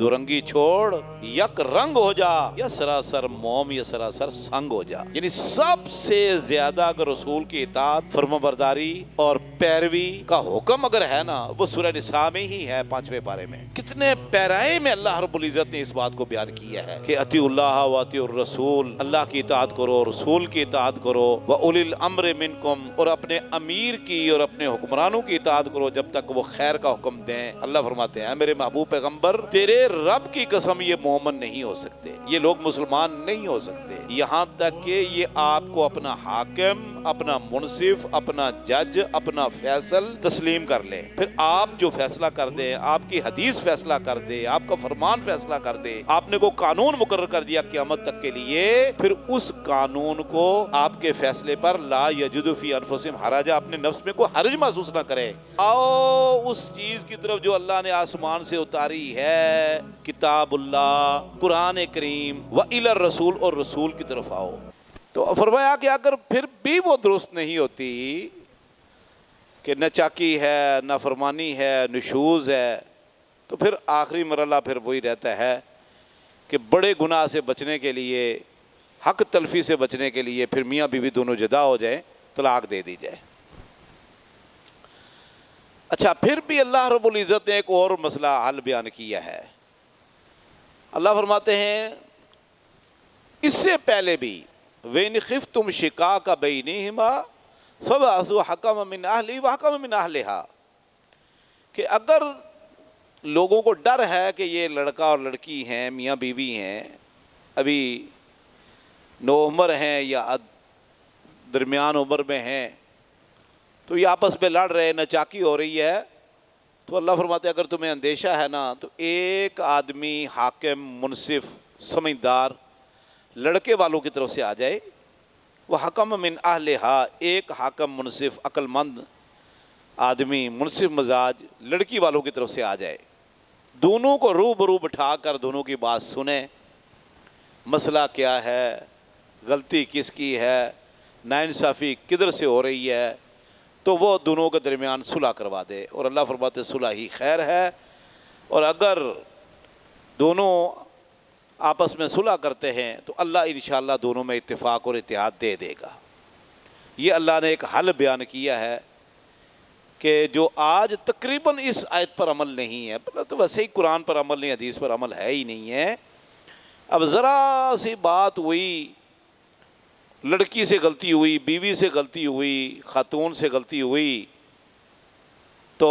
दुरंगी छोड़ यक रंग हो जा, या सरासर मोम, या सरासर संग हो जा। यानी सबसे ज्यादा अगर रसूल की इताअत, फरमाबरदारी और पैरवी का हुक्म अगर है ना, वो सूरह निसा में ही है 5वें पारे में। कितने पैराए में अल्लाह रब्बुल इज्जत ने इस बात को बयान किया है कि अतीउल्लाह व अतीउर रसूल, अल्लाह की इताअत करो, रसूल की इताअत करो, व उलिल अम्र मिनकुम, और अपने अमीर की और अपने हुक्मरानों की इताअत करो जब तक वो खैर का हुक्म दें। अल्लाह फरमाते हैं मेरे महबूब पैगम्बर तेरे रब की कसम ये मोमन नहीं हो सकते, ये लोग मुसलमान नहीं हो सकते, यहाँ तक कि ये आपको अपना हाकिम, अपना मुनसिफ, अपना जज, अपना फैसल तस्लीम कर ले। फिर आप जो फैसला कर दे, आपकी हदीस फैसला कर दे, आपका फरमान फैसला कर दे, आपने को कानून मुकर्रर कर दिया क़यामत तक के लिए, फिर उस कानून को आपके फैसले पर ला यजिदू फी अनफुसिहिम हराजा, अपने नफ्स में कोई हर्ज महसूस ना करे। आओ उस चीज की तरफ जो अल्लाह ने आसमान से उतारी है, किताबुल्लाह, कुरान करीम, व इला रसूल, और रसूल की तरफ आओ। तो फरमाया कि अगर फिर भी वो दुरुस्त नहीं होती कि न चाकी है, न फरमानी है, नशूज़ है, तो फिर आखिरी मरला फिर वही रहता है कि बड़े गुनाह से बचने के लिए, हक तलफी से बचने के लिए फिर मियाँ बीवी दोनों जुदा हो जाए, तलाक दे दी जाए। अच्छा, फिर भी अल्लाह रब्बुल इज़्ज़त ने एक और मसला हल बयान किया है। अल्लाह फरमाते हैं इससे पहले भी वइन खिफ्तुम शिकाका बैनिहिमा फबअसू हकमम मिन अहली व हकमम मिन अहलिहा, कि अगर लोगों को डर है कि ये लड़का और लड़की हैं, मियाँ बीवी हैं, अभी नौउम्र हैं या दरमियान उम्र में हैं, तो ये आपस में लड़ रहे हैं, नचाकी हो रही है, तो अल्लाह फरमाते अगर तुम्हें अंदेशा है ना, तो एक आदमी हाकिम, मुनसिफ, समझदार लड़के वालों की तरफ से आ जाए, वह हकम मिन अहलिहा, एक हाकिम, मुनसिफ, अक्लमंद आदमी, मुनसिफ मजाज लड़की वालों की तरफ से आ जाए, दोनों को रूबरू बिठा कर दोनों की बात सुने, मसला क्या है, गलती किसकी है, नाइंसाफ़ी किधर से हो रही है, तो वो दोनों के दरमियान सुलह करवा दे। और अल्लाह फरमाते सुलह ही खैर है। और अगर दोनों आपस में सुलह करते हैं तो अल्लाह इंशाअल्लाह दोनों में इत्तिफाक और इत्तेहाद दे देगा। ये अल्लाह ने एक हल बयान किया है कि जो आज तकरीबन इस आयत पर अमल नहीं है, मतलब तो वैसे ही कुरान पर अमल नहीं, हदीस पर अमल है ही नहीं है। अब ज़रा सी बात हुई, लड़की से गलती हुई, बीवी से गलती हुई, खातून से गलती हुई, तो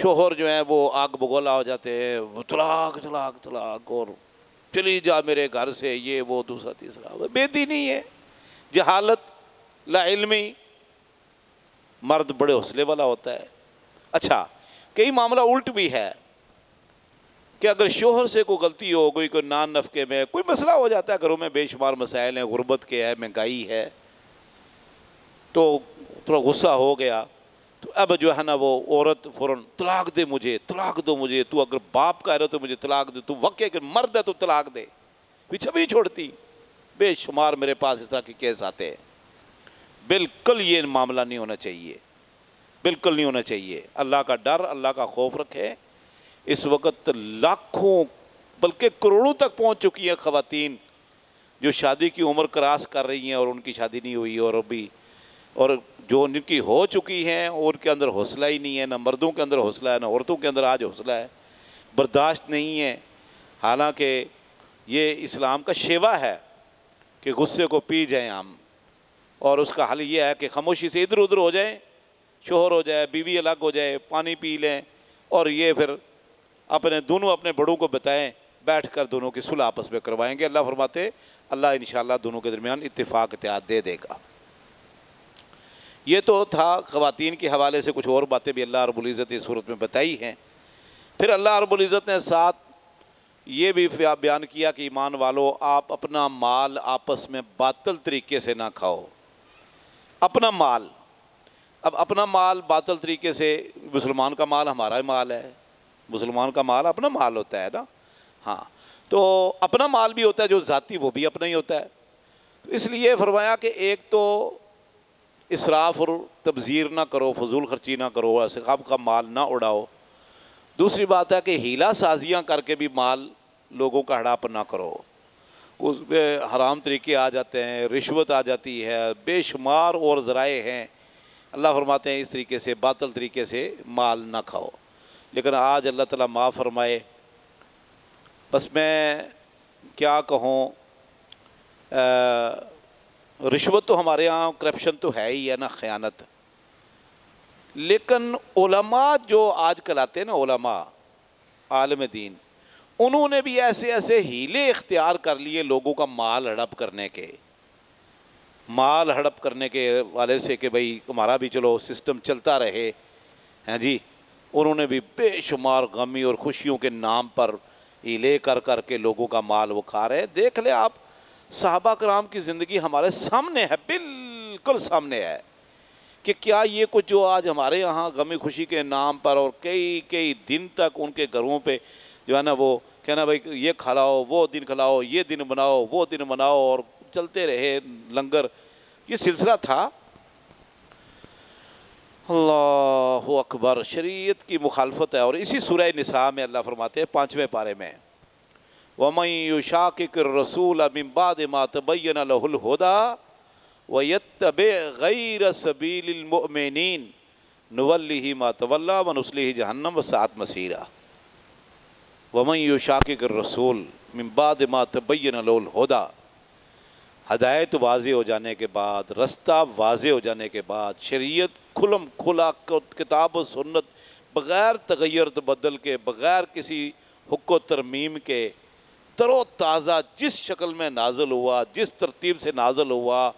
शोहर जो है वो आग बगोला हो जाते हैं, तलाक तलाक तलाक, और चली जा मेरे घर से, ये वो दूसरा तीसरा। बेदीनी है, जहालत, लाइल्मी। मर्द बड़े हौसले वाला होता है। अच्छा, कई मामला उल्ट भी है कि अगर शोहर से कोई गलती हो गई, कोई नान नफके में कोई मसला हो जाता है, घरों में बेशुमार मसाइल हैं, गुर्बत के है, महंगाई है, तो थोड़ा गुस्सा हो गया, तो अब जो है ना वो औरत फ़ौरन तलाक दे मुझे, तलाक दो मुझे, तू अगर बाप का है तो मुझे तलाक दे, तू वक़्य के मर्द है तो तलाक दे, पीछा भी नहीं छोड़ती। बेशुमार मेरे पास इस तरह के केस आते हैं। बिल्कुल ये मामला नहीं होना चाहिए, बिल्कुल नहीं होना चाहिए। अल्लाह का डर, अल्लाह का खौफ रखें। इस वक्त लाखों बल्कि करोड़ों तक पहुंच चुकी हैं ख़वातीन जो शादी की उम्र क्रॉस कर रही हैं और उनकी शादी नहीं हुई, और अभी और जो उनकी हो चुकी हैं उनके अंदर हौसला ही नहीं है, ना मर्दों के अंदर हौसला है, ना औरतों के अंदर आज हौसला है, बर्दाश्त नहीं है। हालांकि ये इस्लाम का शेवा है कि गुस्से को पी जाएं हम, और उसका हल ये है कि खामोशी से इधर उधर हो जाएं, शोहर हो जाए, बीवी अलग हो जाए, पानी पी लें, और ये फिर अपने दोनों अपने बड़ों को बताएं, बैठकर दोनों की सुलह आपस में करवाएंगे। अल्लाह फरमाते अल्लाह इंशाअल्लाह दोनों के दरमियान इत्तिफाक इत्तेहाद दे देगा। ये तो था ख़वातीन के हवाले से। कुछ और बातें भी अल्लाह रब्बुल इज़्ज़त ने इस सूरत में बताई हैं। फिर अल्लाह रब्बुल इज़्ज़त ने साथ ये भी बयान किया कि ईमान वालों, आप अपना माल आपस में बातिल तरीके से ना खाओ। अपना माल, अब अपना माल बातिल तरीके से, मुसलमान का माल हमारा माल है, मुसलमान का माल अपना माल होता है ना। हाँ, तो अपना माल भी होता है जो ज़ाती, वो भी अपना ही होता है। तो इसलिए फरमाया कि एक तो इसराफ और तबज़ीर ना करो, फजूल खर्ची ना करो, ऐसे खाब का माल ना उड़ाओ। दूसरी बात है कि हीला साजियाँ करके भी माल लोगों का हड़प ना करो, उसमें हराम तरीके आ जाते हैं, रिश्वत आ जाती है, बेशुमार और ज़राए हैं। अल्लाह फरमाते हैं इस तरीके से बातिल तरीके से माल ना खाओ। लेकिन आज अल्लाह ताला माफ़ फरमाए। बस मैं क्या कहूँ, रिश्वत तो हमारे यहाँ करप्शन तो है ही है ना, ख़यानत। लेकिन उलमा जो आज कल आते हैं ना, उलमा आलिम दीन, उन्होंने भी ऐसे ऐसे हीले इख्तियार कर लिए लोगों का माल हड़प करने के वाले से कि भाई हमारा भी चलो सिस्टम चलता रहे। हैं जी, उन्होंने भी बेशुमार गमी और खुशियों के नाम पर हीले कर कर के लोगों का माल वो खा रहे हैं। देख ले आप, सहाबा कराम की ज़िंदगी हमारे सामने है, बिल्कुल सामने है कि क्या ये कुछ जो आज हमारे यहाँ गमी खुशी के नाम पर और कई कई दिन तक उनके घरों पे जो है ना वो कहना भाई ये खिलाओ, वो दिन खिलाओ, ये दिन बनाओ, वो दिन बनाओ, और चलते रहे लंगर, ये सिलसिला था। अल्लाहु अकबर, शरीयत की मुखालफत है। और इसी सूरह निसा में अल्लाह फरमाते हैं 5वें पारे में, वमन युशाकिकिर रसूल मिन बाद मा तबय्यन लहुल हुदा व यत्तबि गैर सबीलिल मुमिनीन नुवल्लिही मा तवल्ला व नुस्लिही जहन्नम व सात मसीरा। वमन युशाकिकिर रसूल मिन बाद मा तबय्यन लहुल हुदा, हदायत वाज़े हो जाने के बाद, रास्ता वाज़े हो जाने के बाद, शरीयत खुलम खुला किताब व सुन्नत बग़ैर तग़य्युर तबद्दुल के, बग़ैर किसी हुक्को तरमीम के, तरोताज़ा जिस शक्ल में नाज़िल हुआ, जिस तरतीब से नाज़िल हुआ,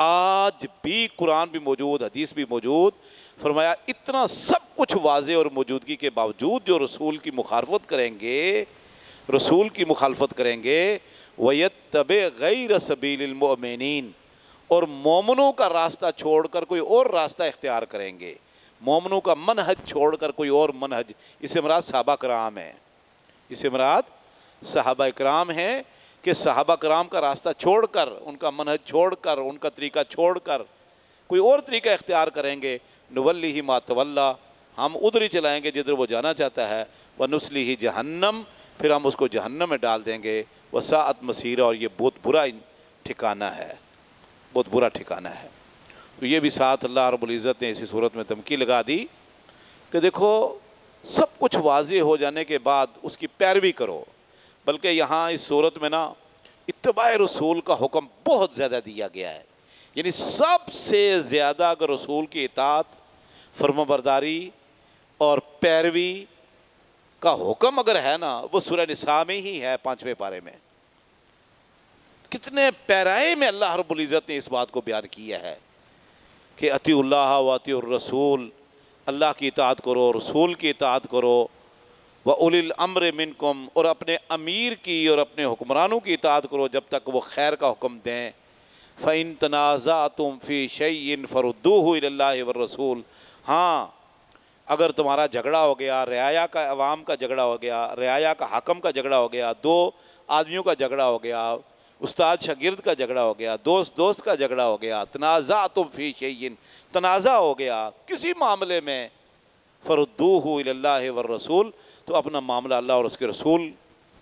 आज भी कुरान भी मौजूद, हदीस भी मौजूद। फरमाया इतना सब कुछ वाज़े और मौजूदगी के बावजूद जो रसूल की मुखालफत करेंगे, वयत्तबे गैर सबीलिल मोमिनीन, और मोमिनों का रास्ता छोड़कर कोई और रास्ता इख्तियार करेंगे, मोमिनों का मनहज छोड़कर कोई और मनहज। इससे मुराद सहाबा कराम है, इससे मुराद सहाबा कराम है कि सहाबा कराम का रास्ता छोड़कर, उनका मनहज छोड़कर, उनका तरीका छोड़कर कोई और तरीका इख्तियार करेंगे। नुवल्लिही मा तवल्ला, हम उधर ही चलाएँगे जिधर वो जाना चाहता है, व नुस्लिही जहन्नम, फिर हम उसको जहन्नम में डाल देंगे, वसाअत मसीरा, और ये बहुत बुरा ठिकाना है, बहुत बुरा ठिकाना है। तो ये भी साथ अल्लाह रब्बुल इज़्ज़त ने इसी सूरत में धमकी लगा दी कि देखो सब कुछ वाज़े हो जाने के बाद उसकी पैरवी करो। बल्कि यहाँ इस सूरत में ना इत्तिबाए रसूल का हुक्म बहुत ज़्यादा दिया गया है, यानी सबसे ज़्यादा अगर रसूल की इताअत, फरमाबरदारी और पैरवी का हुक्म अगर है ना, वो सूरह निसा में ही है 5वें पारे में। कितने पैराए में अल्लाह रब्बुल इज़्ज़त ने इस बात को बयान किया है कि अतीउल्लाह व अतीउर रसूल, अल्लाह की इताअत करो, रसूल की इताअत करो, व उलिल अम्र मिनकुम, और अपने अमीर की और अपने हुक्मरानों की इताअत करो जब तक वो खैर का हुक्म दें। फ़इन तनाज़अतुम फ़ी शैइन फ़रुद्दूहु इलल्लाहि व रसूल। हाँ, अगर तुम्हारा झगड़ा हो गया, रियाया का अवाम का झगड़ा हो गया, रियाया का हाकम का झगड़ा हो गया, दो आदमियों का झगड़ा हो गया, उस्ताद शागिर्द का झगड़ा हो गया, दोस्त दोस्त का झगड़ा हो गया, तनाज़ा तुम फ़ी शय्इन, तनाज़ा हो गया किसी मामले में, फ़रुद्दूहु इलल्लाहि वर रसूल, तो अपना मामला अल्लाह और उसके रसूल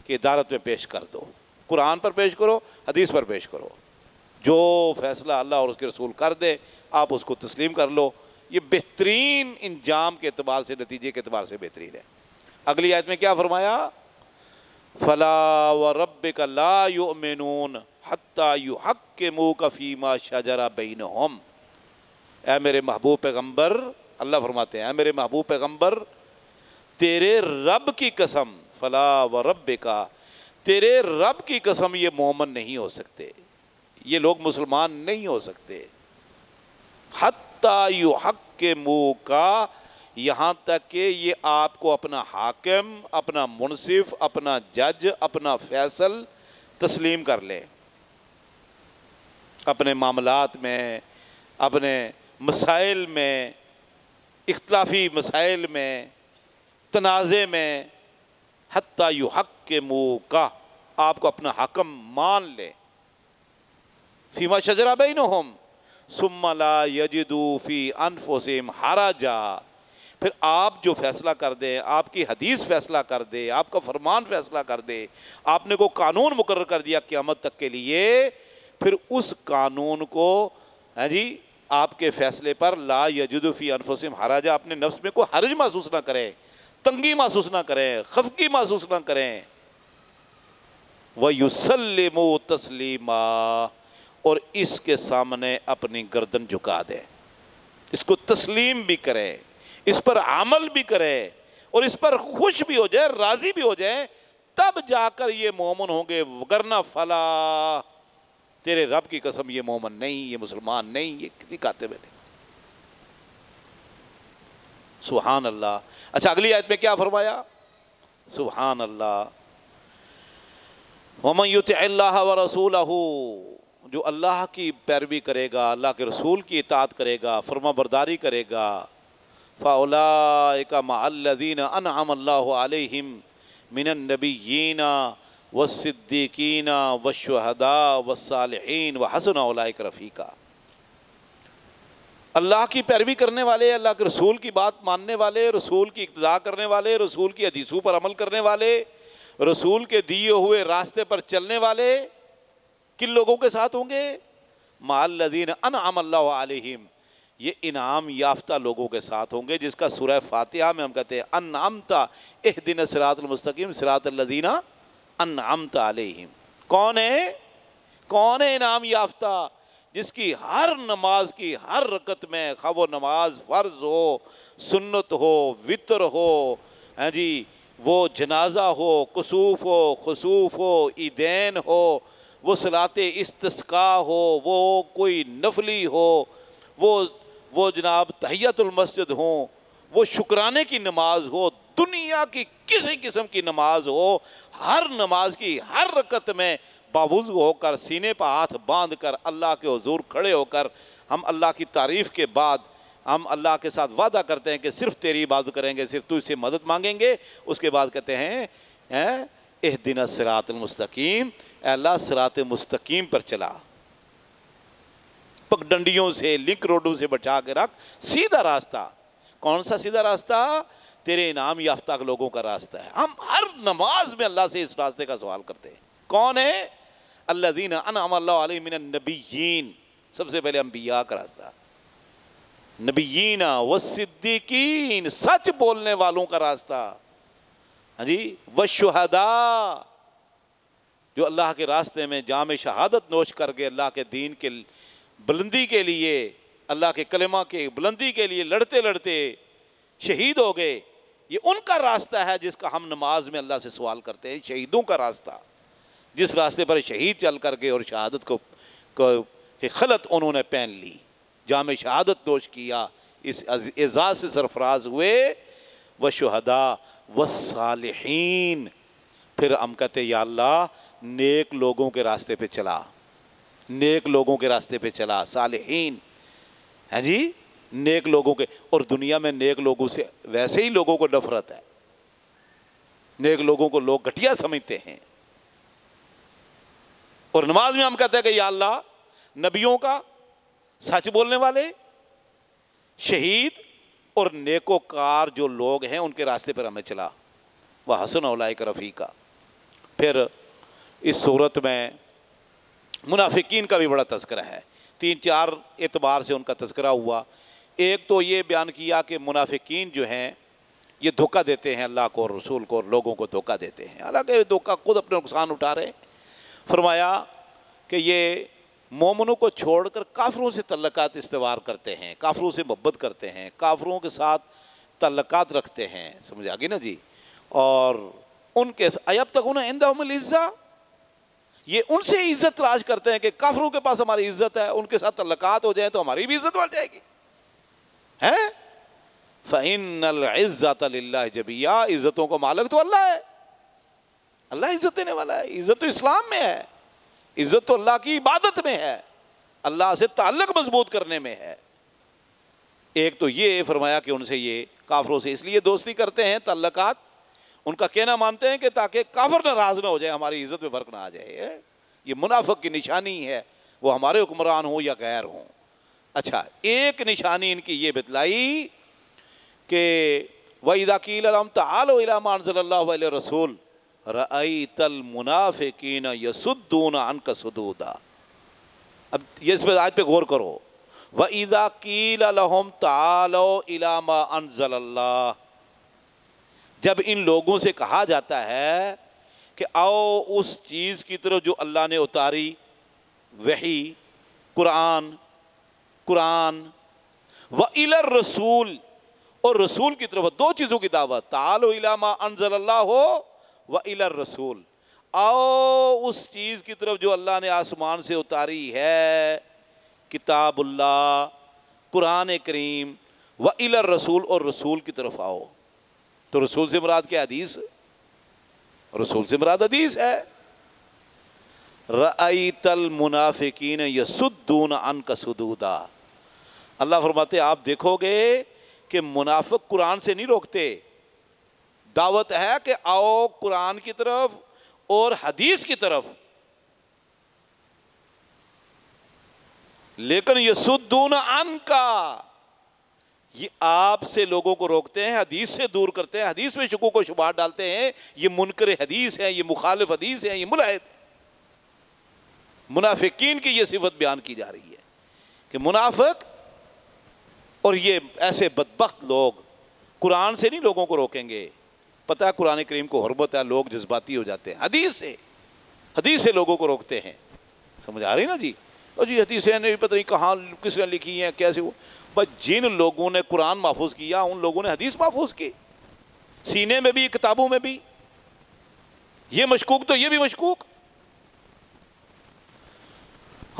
की अदालत में पेश कर दो। कुरान पर पेश करो, हदीस पर पेश करो, जो फैसला अल्लाह और उसके रसूल कर दे आप उसको तस्लीम कर लो। ये बेहतरीन इंजाम के अतबार से, नतीजे के अतबार से बेहतरीन है। अगली आयत में क्या फरमाया, फला व रब्बिक ला युमिनून हत्ता युहक्किमूक फीमा शजरा बैनहुम। ऐ मेरे महबूब पैगम्बर, अल्लाह फरमाते हैं, ऐ मेरे महबूब पैगम्बर तेरे रब की कसम, फला व रब्बिक, तेरे रब की कसम, ये मोमिन नहीं हो सकते, ये लोग मुसलमान नहीं हो सकते, हत्ता युहक्किमूका, यहाँ तक कि ये आपको अपना हाकिम, अपना मुनसिफ, अपना जज, अपना फैसल तस्लीम कर ले, अपने मामलात में, अपने मसाइल में, इख्तलाफी मसाइल में, तनाज़े में, हत्ता युहक्किमूका, आपको अपना हाकिम मान ले, फीमा शजरा बैनहुम सुम्मा ला यजिदू फी अनफुसिहिम हराजा, फिर आप जो फैसला कर दें, आपकी हदीस फैसला कर दे, आपका फरमान फैसला कर दे, आपने को कानून मुकर्रर कर दिया क़यामत तक के लिए, फिर उस कानून को है जी आपके फैसले पर ला यजुदुफ़ी अनफुसिम हराजा, अपने नफ्स में कोई हर्ज महसूस ना करें, तंगी महसूस ना करें, खफकी महसूस ना करें। व युसल्लिमू तस्लीमा, और इसके सामने अपनी गर्दन झुका दें, इसको तस्लीम भी करें, इस पर अमल भी करें और इस पर खुश भी हो जाए, राज़ी भी हो जाए, तब जाकर ये मोमिन होंगे। वगरना फला, तेरे रब की कसम ये मोमिन नहीं, ये मुसलमान नहीं, ये किसी कातिब नहीं। सुभान अल्लाह। अच्छा, अगली आयत में क्या फरमाया? सुभान अल्लाह। वमन युति अल्लाह व रसूलहू, जो अल्लाह की पैरवी करेगा, अल्लाह के रसूल की इताअत करेगा, फर्मा बरदारी करेगा, फ़ाउलाइका मअल्लज़ीन अनअम अल्लाहु अलैहिम मिनन नबिय्यीन वस्सिद्दीकीन वश्शुहदा वस्सालिहीन वहसन औलाइक रफ़ीका। अल्लाह की पैरवी करने वाले, अल्लाह के रसूल की बात मानने वाले, रसूल की इक़्तिदा करने वाले, रसूल की हदीसों पर अमल करने वाले, रसूल के दिए हुए रास्ते पर चलने वाले किन लोगों के साथ होंगे? मअल्लज़ीन अनअम अल्लाहु अलैहिम, ये इनाम याफ्ता लोगों के साथ होंगे, जिसका सूरह फातिहा में हम कहते हैं अनअमता इहदिन सिरातल मुस्तकीम सिरातल लज़ीना अनअमता अलैहिम। कौन है? कौन है इनाम याफ्ता? जिसकी हर नमाज की हर रकत में, खा वो नमाज फ़र्ज हो, सुन्नत हो, वितर हो, हैं जी, वो जनाजा हो, कुसूफ हो, खुसूफ हो, ईदैन हो, वो सलाते इस्तिस्का हो, वो कोई नफली हो, वो जनाब तहियतुल मस्जिद हो, वो शुक्राने की नमाज हो, दुनिया की किसी किस्म की नमाज हो, हर नमाज की हर रकत में बावुज़ होकर, सीने पर हाथ बांधकर, अल्लाह के हुजूर खड़े होकर हम अल्लाह की तारीफ़ के बाद हम अल्लाह के साथ वादा करते हैं कि सिर्फ़ तेरी इबादत करेंगे, सिर्फ तू इससे मदद मांगेंगे। उसके बाद कहते हैं इहदिना सिरातल मुस्तकीम, अल्लाह सिरात मुस्तकीम पर चला, पगडंडियों से, लिंक रोडों से बचा के रख, सीधा रास्ता। कौन सा सीधा रास्ता? तेरे इनाम याफ्ता लोगों का रास्ता है। हम हर नमाज में अल्लाह से इस रास्ते का सवाल करते हैं। कौन है? अल्लज़ीना अनअम अल्लाहु अलैहिम मिनन नबिय्यीन, सबसे पहले अंबिया का रास्ता, नबिय्यीन वस्सिद्दीकीन, सच बोलने वालों का रास्ता, हाँ जी, वश्शुहदा, जो अल्लाह के रास्ते में जाम शहादत नोश कर गए, अल्लाह के दीन के बुलंदी के लिए, अल्लाह के कलमा के बुलंदी के लिए लड़ते लड़ते शहीद हो गए। ये उनका रास्ता है जिसका हम नमाज में अल्लाह से सवाल करते हैं। शहीदों का रास्ता, जिस रास्ते पर शहीद चल कर गए और शहादत को खलत उन्होंने पहन ली, जाम शहादत नोश किया, इस एजाज़ से सरफराज हुए। व शुहदा व सालिहीन, फिर हम कहते या अल्लाह नेक लोगों के रास्ते पे चला, नेक लोगों के रास्ते पे चला, सालिहीन, हैं जी, नेक लोगों के। और दुनिया में नेक लोगों से वैसे ही लोगों को नफरत है, नेक लोगों को लोग घटिया समझते हैं। और नमाज में हम कहते हैं कि या अल्लाह नबियों का, सच बोलने वाले, शहीद और नेकोकार जो लोग हैं उनके रास्ते पर हमें चला, वह हसन औलाइक रफ़ीका। फिर इस सूरत में मुनाफिकीन का भी बड़ा तस्करा है, तीन चार एतबार से उनका तस्करा हुआ। एक तो ये बयान किया कि मुनाफिकीन जो हैं ये धोखा देते हैं, अल्लाह को और रसूल को और लोगों को धोखा देते हैं, हालांकि धोखा खुद अपने नुकसान उठा रहे। फरमाया कि ये मोमिनों को छोड़कर काफिरों से तल्लुकात इस्तवार करते हैं, काफिरों से मोहब्बत करते हैं, काफिरों के साथ तल्लुकात रखते हैं, समझ आ गई ना जी। और उनके अब तक उन्हें इंदहुमुल इज़्ज़ा, ये उनसे इज़्ज़त तलाश करते हैं कि काफिरों के पास हमारी इज़्ज़त है, उनके साथ तल्लुकात हो जाए तो हमारी भी इज़्ज़त बढ़ जाएगी। हैं फ़इन्नल इज़्ज़ता लिल्लाह जमिया, इज़्ज़तों का मालिक तो अल्लाह है, अल्लाह इज़्ज़त देने वाला है। इज़्ज़त तो इस्लाम में है, इज़्ज़त तो अल्लाह की इबादत में है, अल्लाह से ताल्लुक़ मजबूत करने में है। एक तो ये फरमाया कि उनसे, ये काफिरों से इसलिए दोस्ती करते हैं, तल्लुकात, उनका कहना मानते हैं कि ताकि काफिर नाराज़ ना हो जाए, हमारी इज़्ज़त में फ़र्क ना आ जाए। ये मुनाफिक की निशानी है, वो हमारे हुक्मरान हों या गैर हों। अच्छा, एक निशानी इनकी ये बतलाई कि वईदाकीम तला रसूल रई तल मुनाफिकीन यसुद्दून अनक सुदूदा। अब ये इस पर आज पे गौर करो। वईदाकीम तालो इलामा अनजल्ला, जब इन लोगों से कहा जाता है कि आओ उस चीज़ की तरफ जो अल्लाह ने उतारी, वही कुरान व इला रसूल और रसूल की तरफ, दो चीज़ों की दावत, तालो इला मा अनज़लल्लाहु व इला रसूल, आओ उस चीज़ की तरफ जो अल्लाह ने आसमान से उतारी है, किताबुल्लाह कुरान करीम, व इला रसूल और रसूल की तरफ आओ। तो रसूल से मुराद क्या? हदीस। रसूल से मुराद हदीस है। रअयतल मुनाफिकीन यसुद्दून अनका सुदूदा। अल्लाह फरमाते आप देखोगे कि मुनाफिक कुरान से नहीं रोकते, दावत है कि आओ कुरान की तरफ और हदीस की तरफ, लेकिन यसुद्दून अनका, ये आपसे लोगों को रोकते हैं, हदीस से दूर करते हैं, हदीस में शकुक व शुबहात डालते हैं, ये मुनकर हदीस है, ये मुखालिफ हदीस है, ये मुलाहिद। मुनाफिकीन की ये सिफत बयान की जा रही है कि मुनाफिक और ये ऐसे बदबख्त लोग कुरान से नहीं लोगों को रोकेंगे। पता है कुरान करीम को हुर्मत है, लोग जज्बाती हो जाते हैं, हदीस से लोगों को रोकते हैं। समझ आ रही ना जी? और जी हदीसें नहीं पता नहीं कहाँ किसने लिखी हैं, कैसे हुआ। बस जिन लोगों ने कुरान महफूज किया उन लोगों ने हदीस महफूज की, सीने में भी किताबों में भी। ये मशकूक तो ये भी मशकूक।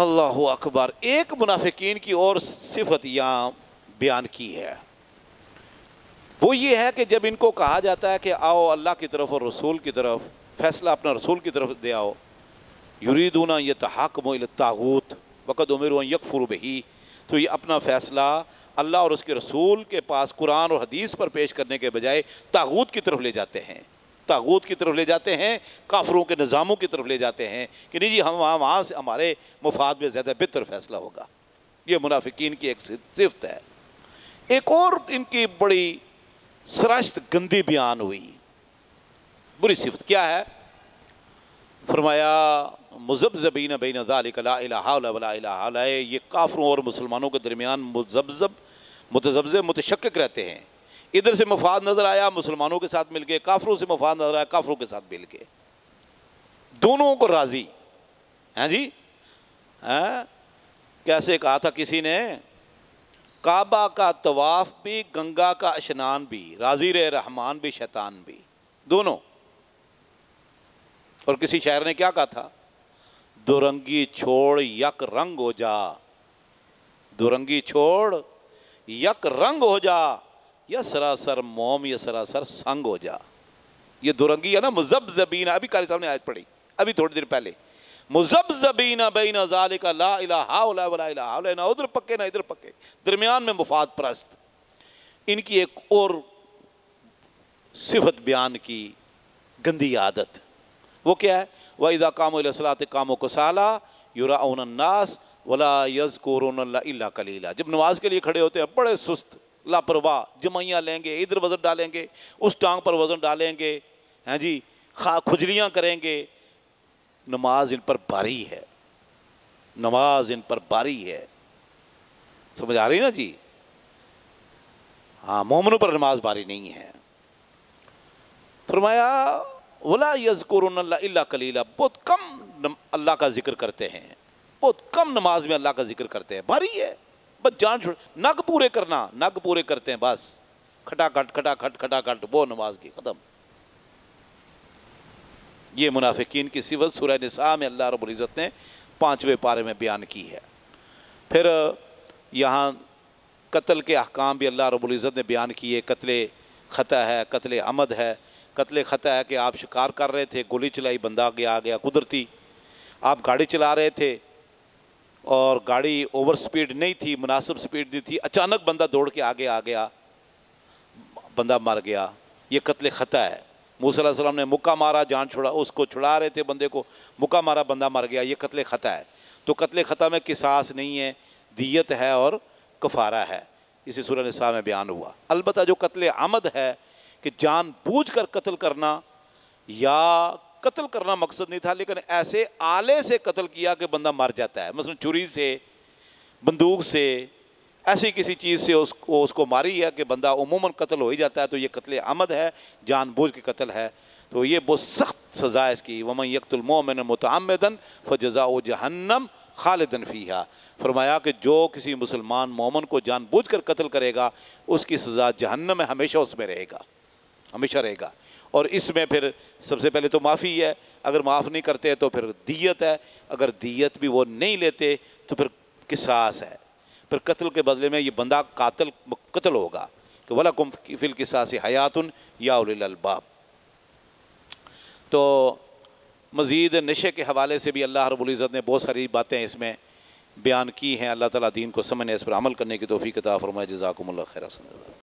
अल्लाहु अकबर। एक मुनाफिकीन की और सिफत यहाँ बयान की है, वो ये है कि जब इनको कहा जाता है कि आओ अल्लाह की तरफ और रसूल की तरफ, फैसला अपना रसूल की तरफ दे आओ, युरीदूना यतहाकमू इला तागूत वक़द उमिरू अन यकफुरू बिही, तो ये अपना फ़ैसला अल्लाह और उसके रसूल के पास कुरान और हदीस पर पेश करने के बजाय तागूत की तरफ ले जाते हैं, काफरों के निज़ामों की तरफ ले जाते हैं कि नहीं जी हम वहाँ से हमारे मुफाद में ज़्यादा बेहतर फ़ैसला होगा। ये मुनाफिकीन की एक सिफ्त है। एक और इनकी बड़ी सरस्त गंदी बयान हुई, बुरी सिफ्त क्या है? फरमाया मुज़ब्ज़बीन बैन ज़ालिक ला इलाहा वला इलाहा इल्लह, ये काफ़रों और मुसलमानों के दरमियान मुतज़ब्ज़ब मुतशक्किक रहते हैं। इधर से मफाद नज़र आया, मुसलमानों के साथ मिल गए, काफ़रों से मफाद नज़र आया, काफ़रों के साथ मिल गए, दोनों को राज़ी हैं जी। हैं कैसे कहा था किसी ने, काबा का तवाफ़ भी, गंगा का अशनान भी, राज़ी रे रहमान भी, शैतान भी, दोनों। और किसी शायर ने क्या कहा था, दुरंगी छोड़ यक रंग हो जा, दुरंगी छोड़ यक रंग हो जा, या सरासर मोम या सरासर संग हो जा। ये दुरंगी है ना, मुज़ब्ज़बीन, अभी कारी साहब ने आयत पढ़ी अभी थोड़ी देर पहले, मुज़ब्ज़बीन बैन ज़ालिका ला इलाहा वला इलाहा इल्लह, ना उधर पक्के ना इधर पक्के, दरमियान में मुफाद परस्त। इनकी एक और सिफत बयान की, गंदी आदत, वो क्या है, वइज़ा कामू इलस्सलात कामू कुसाला युराउन अन्नास वला यज़्कुरून इल्ला कलीला, जब नमाज के लिए खड़े होते हैं बड़े सुस्त लापरवाह, जमाइयाँ लेंगे, इधर वज़न डालेंगे, उस टांग पर वज़न डालेंगे, हैं जी, खुजलियाँ करेंगे। नमाज इन पर भारी है, नमाज इन पर भारी है। समझ आ रही ना जी? हाँ, मोमिनों पर नमाज भारी नहीं है। फरमाया वला यज़्कुरून इल्ला कलीला, बहुत कम अल्लाह का जिक्र करते हैं, बहुत कम नमाज में अल्लाह का जिक्र करते हैं, भारी है। बस जान छोड़, नग पूरे करना, नग पूरे करते हैं बस, खटाखट खटाखट खटाखट, वो नमाज की ख़त्म। ये मुनाफिकीन की सिफत सूरह निसा में अल्लाह रब्बुल इज़्ज़त ने 5वें पारे में बयान की है। फिर यहाँ कत्ल के अहकाम भी अल्लाह रब्बुल इज़्ज़त ने बयान किए, कत्ल ख़ता है, कत्ल अमद है। कत्ल ख़ता है कि आप शिकार कर रहे थे, गोली चलाई, बंदा गया आ गया कुदरती, आप गाड़ी चला रहे थे और गाड़ी ओवर स्पीड नहीं थी, मुनासिब स्पीड नहीं थी, अचानक बंदा दौड़ के आगे आ गया, बंदा मर गया, ये कत्ल ख़ता है। मूसा अलैहि सलाम ने मुक्का मारा, जान छुड़ा, उसको छुड़ा रहे थे बंदे को, मुक्का मारा, बंदा मर गया, ये कत्ल ख़ता है। तो कत्ल ख़ता में किसास नहीं है, दियत है और कफ़ारा है। इसी सूरह निसा में बयान हुआ। अलबत्ता जो कत्ल आमद है कि जानबूझकर कत्ल करना या कत्ल करना मकसद नहीं था, लेकिन ऐसे आले से कत्ल किया कि बंदा मर जाता है, मसलन छुरी से, बंदूक से, ऐसी किसी चीज़ से उसको मारी है कि बंदा उमूमन कत्ल हो ही जाता है, तो ये कत्ल आमद है, जानबूझ के कत्ल है, तो ये बहुत सख्त सज़ा है इसकी। वमन यक्तुल मोमिन मुतअम्मिदन फजज़ाउ जहन्नम खालिदन फ़ीहा। फरमाया कि जो किसी मुसलमान मोमिन को जानबूझकर कत्ल करेगा उसकी सज़ा जहन्नम में हमेशा उसमें रहेगा, हमेशा रहेगा। और इसमें फिर सबसे पहले तो माफ़ी है, अगर माफ़ नहीं करते तो फिर दियत है, अगर दियत भी वो नहीं लेते तो फिर किसास है, फिर कत्ल के बदले में ये बंदा कातिल कत्ल होगा कि वलकुम फिल किसास हयातुन या उलिल अलबाब। तो मज़ीद नशे के हवाले से भी अल्लाह रब्बुल इज़्ज़त ने बहुत सारी बातें इसमें बयान की हैं। अल्लाह ताला दीन को समझने, इस पर अमल करने की तौफीक अता फरमाए। जज़ाकुमुल्लाह खैर।